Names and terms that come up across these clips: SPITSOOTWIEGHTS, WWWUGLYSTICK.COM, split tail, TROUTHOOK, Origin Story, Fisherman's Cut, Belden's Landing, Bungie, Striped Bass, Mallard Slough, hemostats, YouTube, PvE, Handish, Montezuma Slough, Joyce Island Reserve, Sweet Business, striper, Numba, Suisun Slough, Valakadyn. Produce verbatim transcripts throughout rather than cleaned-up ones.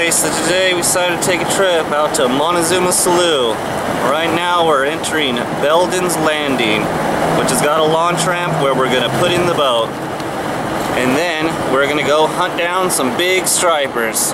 Okay, so today we decided to take a trip out to Montezuma Slough. Right now we're entering Belden's Landing, which has got a launch ramp where we're going to put in the boat. And then we're going to go hunt down some big stripers.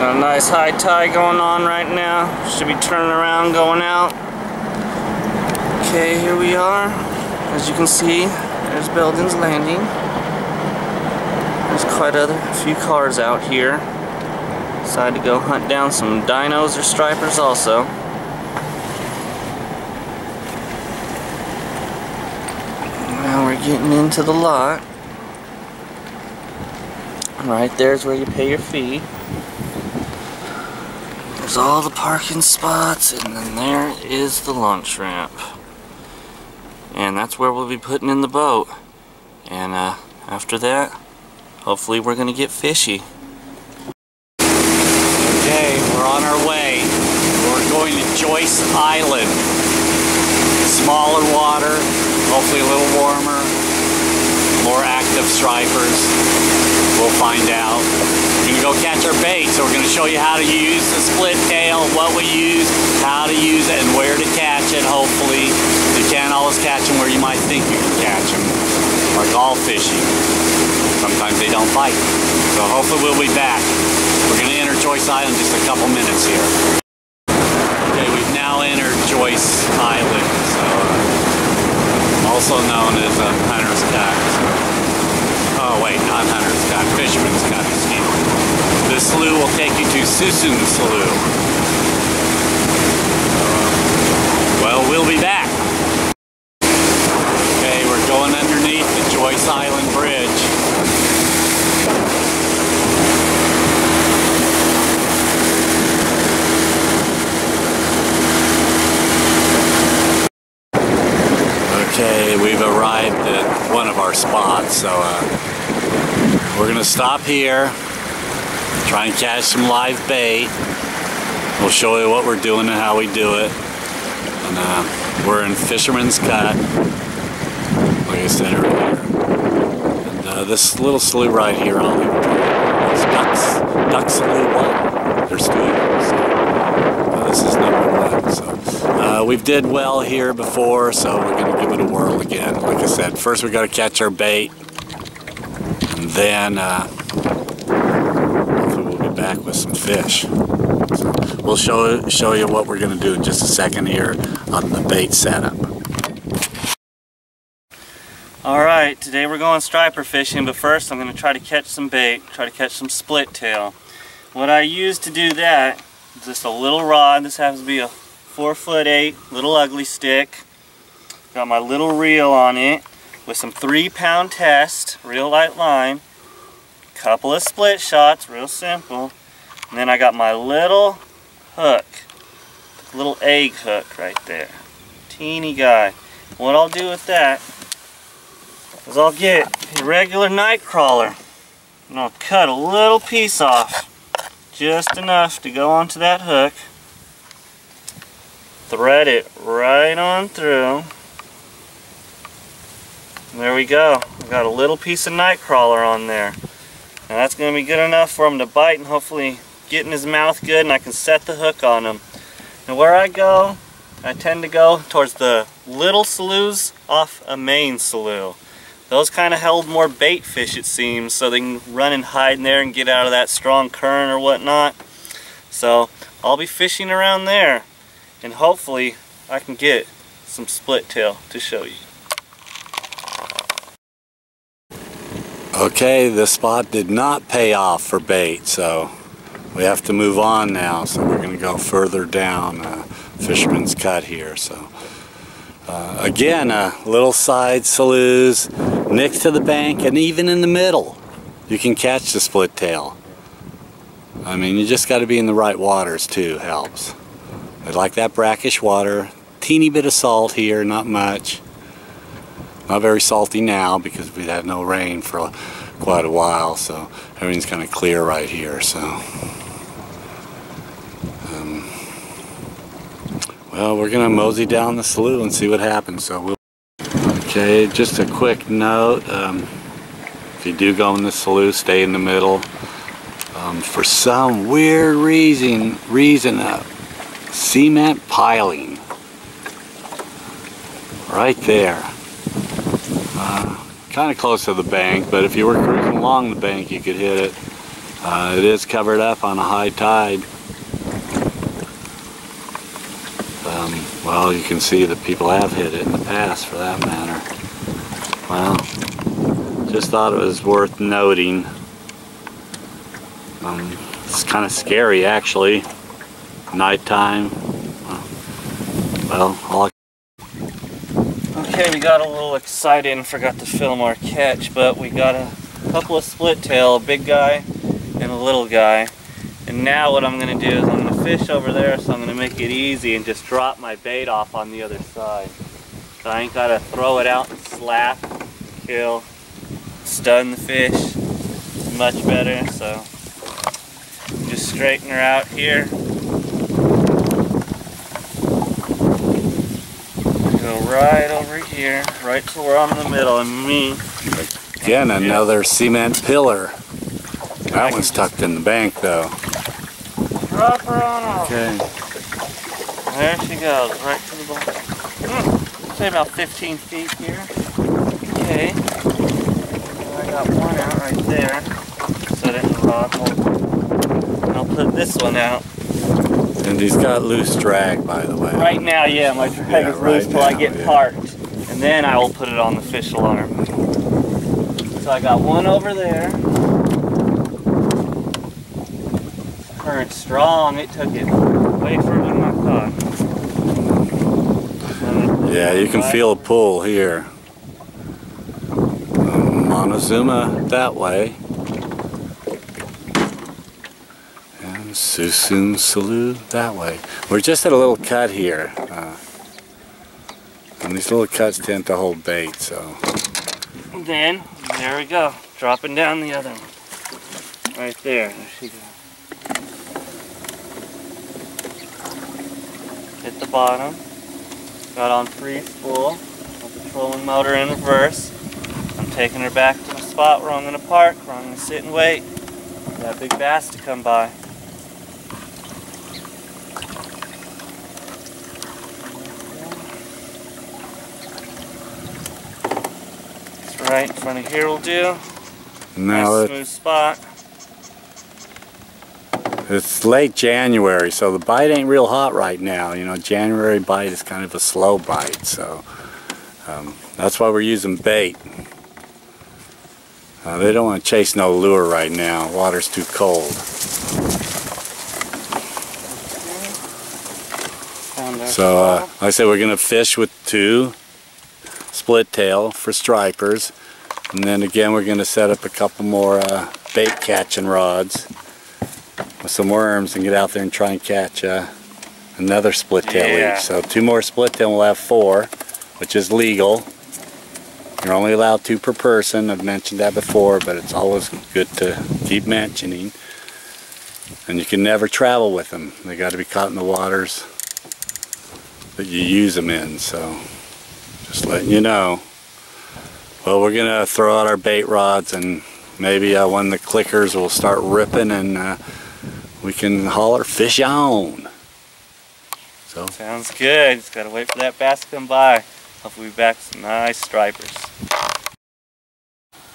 Got a nice high tide going on right now. Should be turning around, going out. Okay, here we are. As you can see, there's Belden's Landing. There's quite a few cars out here. Decided to go hunt down some dinos or stripers also. Now we're getting into the lot. Right there's where you pay your fee. There's all the parking spots, and then there is the launch ramp. And that's where we'll be putting in the boat. And uh, after that, hopefully we're gonna get fishy. Okay, we're on our way. We're going to Joyce Island. Smaller water, hopefully a little warmer, more active stripers. We'll find out. We're gonna go catch our bait, so we're gonna show you how to use the split tail, what we use, how to use it, and where to catch it, hopefully. You can't always catch them where you might think you can catch them. Like all fishing. Sometimes they don't bite. So hopefully we'll be back. We're going to enter Joyce Island in just a couple minutes here. Okay, we've now entered Joyce Island, so uh, also known as uh, Hunter's Cut. Oh wait, not Hunter's Cut, Fisherman's Cut, excuse me. This slough will take you to Suisun Slough. Well, we'll be back. Okay, we're going underneath the Joyce Island Bridge. Okay, we've arrived at one of our spots, so uh, we're gonna stop here, try and catch some live bait. We'll show you what we're doing and how we do it. And uh, we're in Fisherman's Cut, like I said earlier. And uh, this little slough right here on the ducks, ducks slew one. They're schooners. So, uh, this is number one. So uh, we've did well here before, so we're gonna give it a whirl again. Like I said, first we gotta catch our bait, and then uh, hopefully we'll be back with some fish. So we'll show show you what we're gonna do in just a second here on the bait setup. Alright, today we're going striper fishing, but first I'm going to try to catch some bait, try to catch some split tail. What I use to do that is just a little rod. This happens to be a four foot eight little ugly stick. Got my little reel on it with some three pound test, real light line, couple of split shots, real simple, and then I got my little hook, little egg hook right there, teeny guy. What I'll do with that, because I'll get a regular night crawler and I'll cut a little piece off, just enough to go onto that hook, thread it right on through, and there we go. I've got a little piece of night crawler on there. Now that's going to be good enough for him to bite and hopefully get in his mouth good, and I can set the hook on him. Now where I go, I tend to go towards the little sloughs off a main slough. Those kind of held more bait fish, it seems, so they can run and hide in there and get out of that strong current or whatnot. So I'll be fishing around there, and hopefully I can get some split tail to show you. Okay, this spot did not pay off for bait, so we have to move on now. So we're going to go further down uh, Fisherman's Cut here. So uh, again, uh, little side sloughs next to the bank, and even in the middle you can catch the split tail. I mean, you just got to be in the right waters too, helps. I like that brackish water, teeny bit of salt here, not much, not very salty now because we had no rain for quite a while, so everything's kind of clear right here. So um, well, we're gonna mosey down the slough and see what happens. So we'll okay, just a quick note, um, if you do go in the slough, stay in the middle. Um, um, for some weird reason, reason a cement piling right there. Uh, kind of close to the bank, but if you were cruising along the bank, you could hit it. Uh, it is covered up on a high tide. Um, well, you can see that people have hit it in the past, for that matter. Well, just thought it was worth noting. Um, it's kind of scary, actually. Nighttime. Well, all I Okay, we got a little excited and forgot to film our catch, but we got a couple of split tail, a big guy and a little guy. And now what I'm going to do is I'm going to fish over there, so I'm going to make it easy and just drop my bait off on the other side. So I ain't got to throw it out and slap, kill, stun the fish. Much better, so just straighten her out here. Right over here, right till we're on the middle, and me. Again, another cement pillar. That one's tucked in the bank, though. Drop her on off. Okay. There she goes, right to the bottom. Mm, say about fifteen feet here. Okay. I got one out right there. Set it in the rod hole. And I'll put this one out. And he's got loose drag, by the way. Right now, yeah, my drag yeah, is right loose till I get yeah. parked. And then I will put it on the fish alarm. So I got one over there. Current strong, it took it way further than I thought. Yeah, you can feel a pull here. Um, Montezuma that way. Suisun Slough that way. We're just at a little cut here. Uh, and these little cuts tend to hold bait, so. And then, there we go. Dropping down the other one. Right there. There she goes. Hit the bottom. Got on free spool. Patrolling motor in reverse. I'm taking her back to the spot where I'm going to park, where I'm going to sit and wait for that big bass to come by. Right in front of here will do. Now nice it, smooth spot. It's late January, so the bite ain't real hot right now. You know, January bite is kind of a slow bite, so um, that's why we're using bait. Uh, they don't want to chase no lure right now. Water's too cold. Okay. So, uh, like I said, we're gonna fish with two split tail for stripers. And then again, we're going to set up a couple more uh, bait catching rods with some worms and get out there and try and catch uh, another split tail yeah. each. So two more split tail, we'll have four, which is legal. You're only allowed two per person. I've mentioned that before, but it's always good to keep mentioning. And you can never travel with them. They got to be caught in the waters that you use them in. So just letting you know. Well, we're gonna throw out our bait rods, and maybe uh, when the clickers will start ripping, and uh, we can haul our fish on. So sounds good. Just gotta wait for that bass to come by. Hopefully, we'll be back some nice stripers.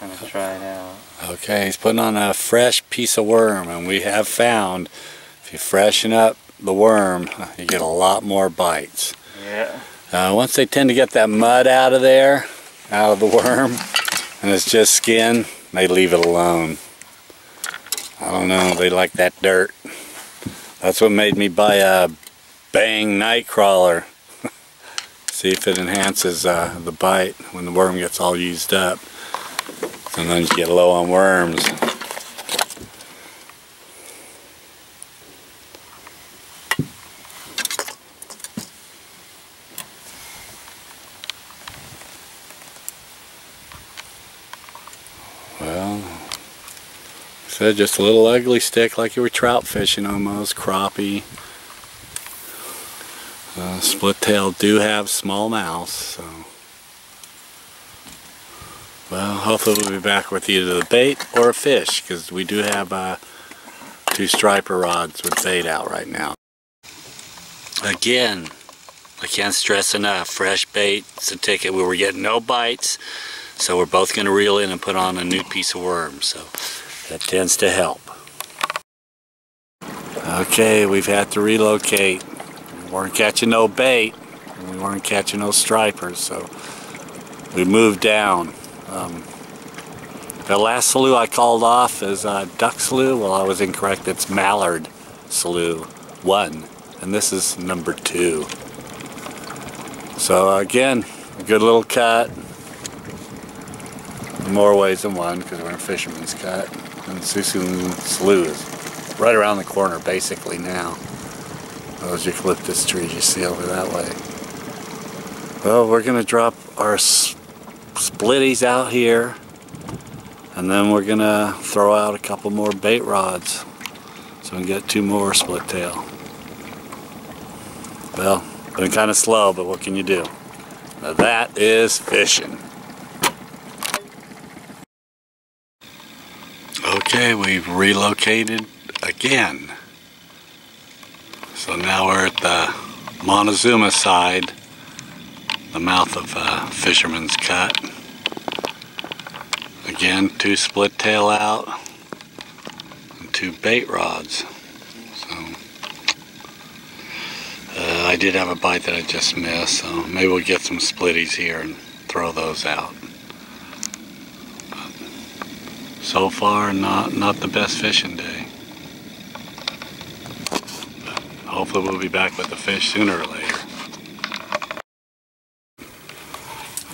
Kind of try it out. Okay, he's putting on a fresh piece of worm, and we have found if you freshen up the worm, you get a lot more bites. Yeah. Uh, once they tend to get that mud out of there, out of the worm, and it's just skin, they leave it alone. I don't know, they like that dirt. That's what made me buy a Bang night crawler. See if it enhances uh, the bite when the worm gets all used up. Sometimes you get low on worms. So just a little ugly stick, like you were trout fishing almost, crappie. Uh, split tail do have small mouths, so. Well, hopefully we'll be back with either the bait or a fish, because we do have uh, two striper rods would fade out right now. Again, I can't stress enough, fresh bait, it's a ticket. We were getting no bites, so we're both going to reel in and put on a new piece of worm, so that tends to help. Okay, we've had to relocate. We weren't catching no bait, and we weren't catching no stripers, so we moved down. Um, the last slough I called off is uh, Duck Slough. Well, I was incorrect, it's Mallard Slough one, and this is number two. So again, a good little cut, more ways than one because we're in Fisherman's Cut, and Suisun Slough is right around the corner basically now. Those eucalyptus trees you see over that way. Well, we're going to drop our splitties out here, and then we're going to throw out a couple more bait rods so we can get two more split tail. Well, been kind of slow, but what can you do? Now that is fishing. Okay, we've relocated again. So now we're at the Montezuma side, the mouth of uh, Fisherman's Cut. Again, two split tail out and two bait rods. Uh, I did have a bite that I just missed, so maybe we'll get some splitties here and throw those out. But so far, not, not the best fishing day. But hopefully we'll be back with the fish sooner or later.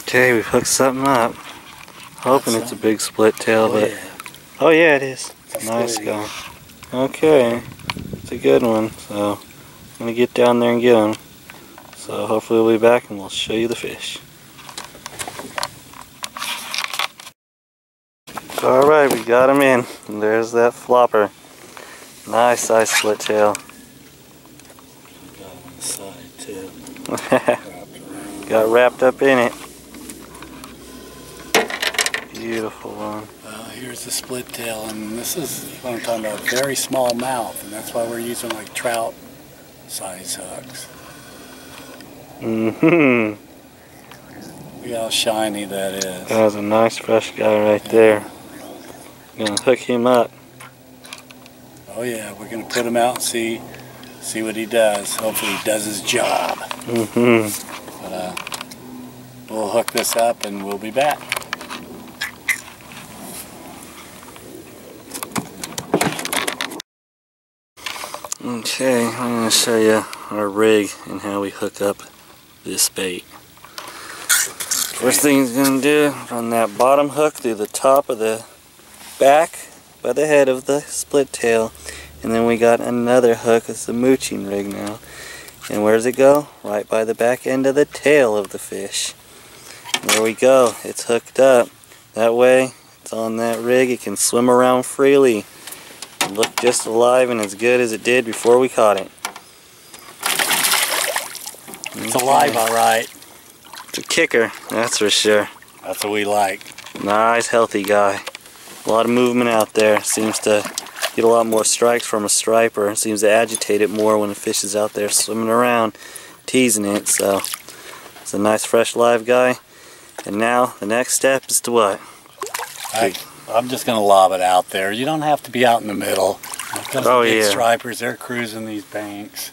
Okay, we've hooked something up. Hoping it's a big split tail, but... Oh yeah, it is. Nice going. Okay, it's a good one, so... I'm going to get down there and get them. So hopefully we'll be back and we'll show you the fish. Alright, we got him in. And there's that flopper. Nice size split tail. Got him on the side too. Got wrapped up in it. Beautiful one. Uh, here's the split tail, and this is what I'm talking about, very small mouth, and that's why we're using like trout size hooks. Mm-hmm. Look how shiny that is. That was a nice fresh guy right yeah. there. We're gonna hook him up. Oh yeah, we're gonna put him out and see see what he does. Hopefully he does his job. Mm-hmm. But uh we'll hook this up and we'll be back. Okay, I'm going to show you our rig and how we hook up this bait. First thing he's going to do, run that bottom hook through the top of the back by the head of the split tail, and then we got another hook. It's the mooching rig now, and where does it go? Right by the back end of the tail of the fish. There we go, it's hooked up. That way, it's on that rig, it can swim around freely. Looked just alive and as good as it did before we caught it. It's okay. Alive, all right. It's a kicker, that's for sure. That's what we like. Nice, healthy guy. A lot of movement out there. Seems to get a lot more strikes from a striper. Seems to agitate it more when a fish is out there swimming around, teasing it. So it's a nice, fresh, live guy. And now the next step is to what? I I'm just going to lob it out there. You don't have to be out in the middle. Those oh, big yeah. stripers, they're cruising these banks.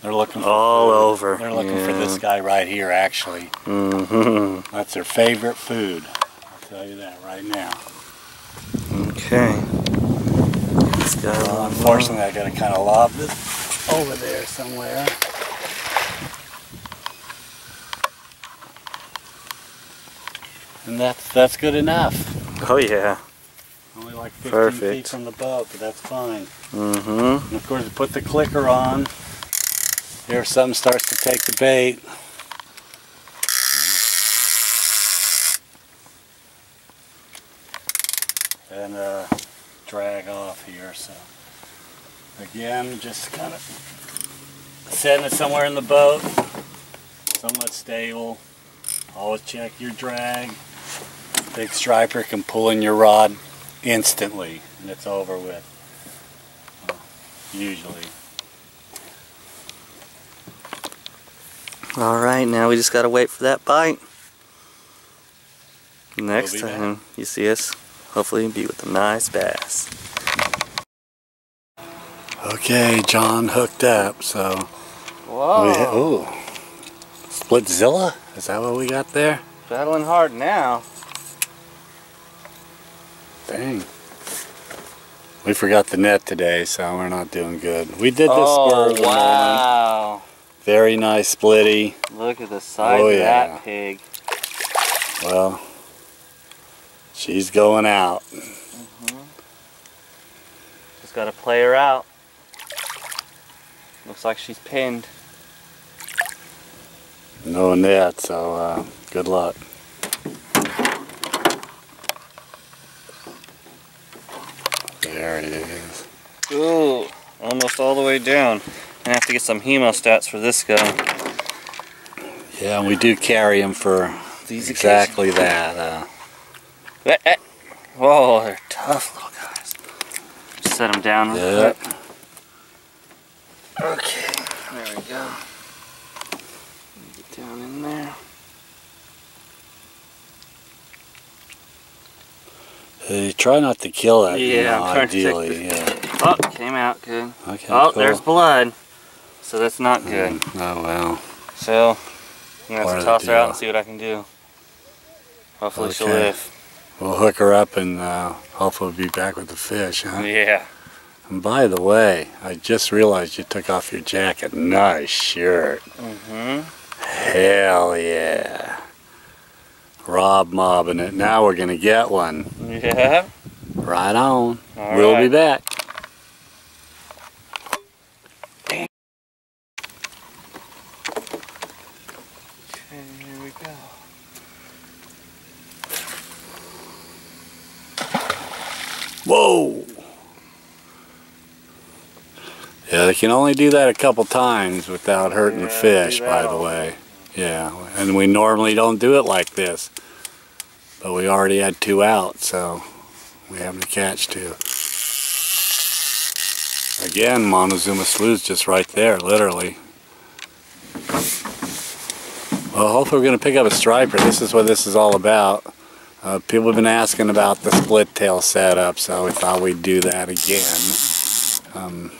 They're looking for all food. over. They're looking yeah. for this guy right here, actually. Mm-hmm. That's their favorite food. I'll tell you that right now. Okay. Well, unfortunately, I've got to kind of lob this over there somewhere. And that's, that's good enough. Oh, yeah. Only like fifteen Perfect. feet from the boat, but that's fine. Mm-hmm. And of course, put the clicker on. Here, if something starts to take the bait. And uh, drag off here. So, again, just kind of setting it somewhere in the boat. Somewhat stable. Always check your drag. Big striper can pull in your rod instantly, and it's over with. usually. Alright, now we just gotta wait for that bite. Next time you see us, hopefully be with a nice bass. Okay, John hooked up, so... Whoa! Ooh! Splitzilla? Is that what we got there? Battling hard now. Dang. We forgot the net today, so we're not doing good. We did this oh, spur. Wow. Morning. Very nice splitty. Look at the size oh, of yeah. that pig. Well, she's going out. Mm-hmm. Just got to play her out. Looks like she's pinned. No net, so uh, good luck. There it is. Ooh, almost all the way down. I have to get some hemostats for this guy. Yeah, and we do carry him for These exactly occasions. that. Uh. Eh, eh. Whoa, they're tough little guys. Just set them down real yep. quick. Okay, there we go. Get down in there. Hey, try not to kill that. Yeah, you know, I'm trying ideally. to take yeah. Oh, came out good. Okay, oh, cool. There's blood. So that's not good. Mm, oh well. So I'm gonna have to toss her out and see what I can do. Hopefully okay. she'll live. We'll hook her up and uh, hopefully we'll be back with the fish, huh? Yeah. And by the way, I just realized you took off your jacket. Nice shirt. Mm-hmm. Hell yeah. Rob mobbing it. Now we're gonna get one. Yeah. Right on. All we'll right. be back. Whoa! Yeah, they can only do that a couple times without hurting yeah, the fish, by the way. Yeah, and we normally don't do it like this. But we already had two out, so we happened to catch two. Again, Montezuma Slough's just right there, literally. Well, hopefully we're going to pick up a striper. This is what this is all about. Uh, people have been asking about the split tail setup, so we thought we'd do that again. Um,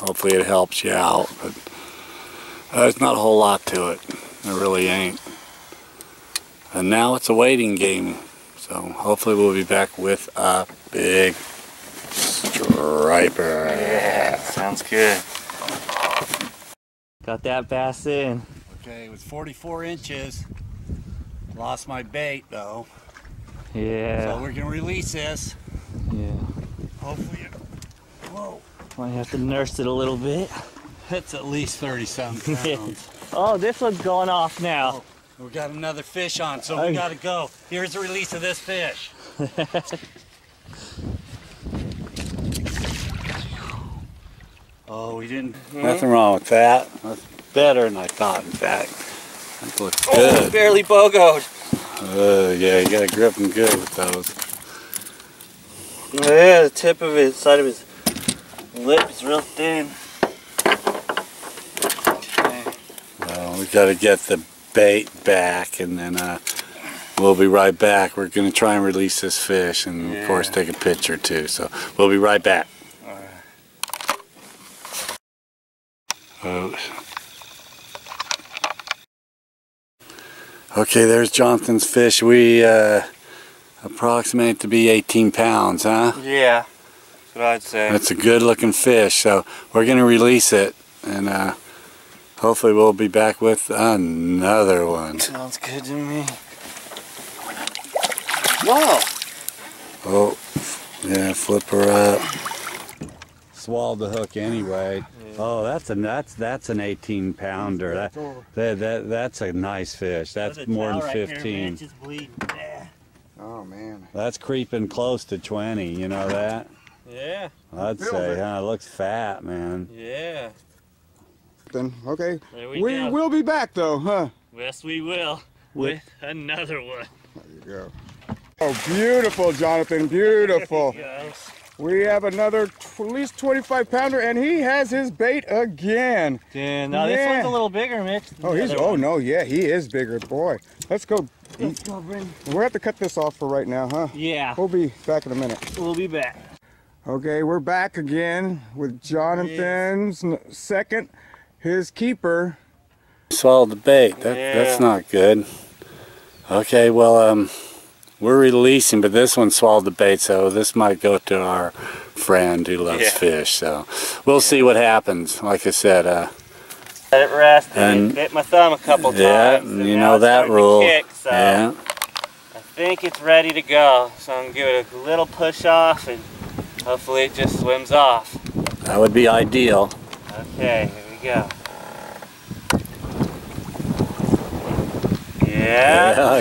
hopefully it helps you out, but uh, there's not a whole lot to it. There really ain't. And now it's a waiting game, so hopefully we'll be back with a big striper. Yeah, sounds good. Got that bass in. Okay, it was forty-four inches. Lost my bait though. Yeah. So we're gonna release this. Yeah. Hopefully it. Whoa. Might have to nurse it a little bit. It's at least thirty-something pounds. Oh, this one's going off now. Oh, we got another fish on, so okay. we gotta go. Here's the release of this fish. Oh, we didn't. Mm-hmm. Nothing wrong with that. That's better than I thought, in fact. That looks good. Oh, barely bogoed. Oh, uh, yeah, you gotta grip him good with those. Yeah, the tip of his side of his lip is real thin. Okay. Well, we gotta get the bait back and then uh, we'll be right back. We're gonna try and release this fish and, yeah. of course, take a picture too. So we'll be right back. All right. Oh. Okay, there's Jonathan's fish. We uh, approximate to be eighteen pounds, huh? Yeah, that's what I'd say. That's a good looking fish, so we're going to release it and uh, hopefully we'll be back with another one. Sounds good to me. Whoa! Oh, yeah, flip her up. Swallowed the hook anyway. Oh, that's a that's that's an eighteen pounder. That that, that that's a nice fish. That's more than fifteen. Right here, man. Oh man. That's creeping close to twenty. You know that? Yeah. I'd say, huh? It looks fat, man. Yeah. Then okay. There we we go. will be back though, huh? Yes, we will. With, with another one. There you go. Oh, beautiful, Jonathan. Beautiful. We have another at least twenty-five pounder, and he has his bait again. Dude, no, yeah. This one's a little bigger, Mitch. Oh, he's oh one. no, yeah, he is bigger, boy. Let's go. Let's go, Bryn. We're gonna have to cut this off for right now, huh? Yeah. We'll be back in a minute. We'll be back. Okay, we're back again with Jonathan's yes. second, his keeper. Swallowed the bait. That, yeah. That's not good. Okay, well, um. we're releasing, but this one swallowed the bait, so this might go to our friend who loves yeah. fish. So we'll yeah. see what happens. Like I said, uh, let it rest. And it bit my thumb a couple yeah, times. Yeah, you know that rule. Kick, so yeah. I think it's ready to go. So I'm gonna give it a little push off, and hopefully it just swims off. That would be ideal. Okay, here we go. Yeah. yeah.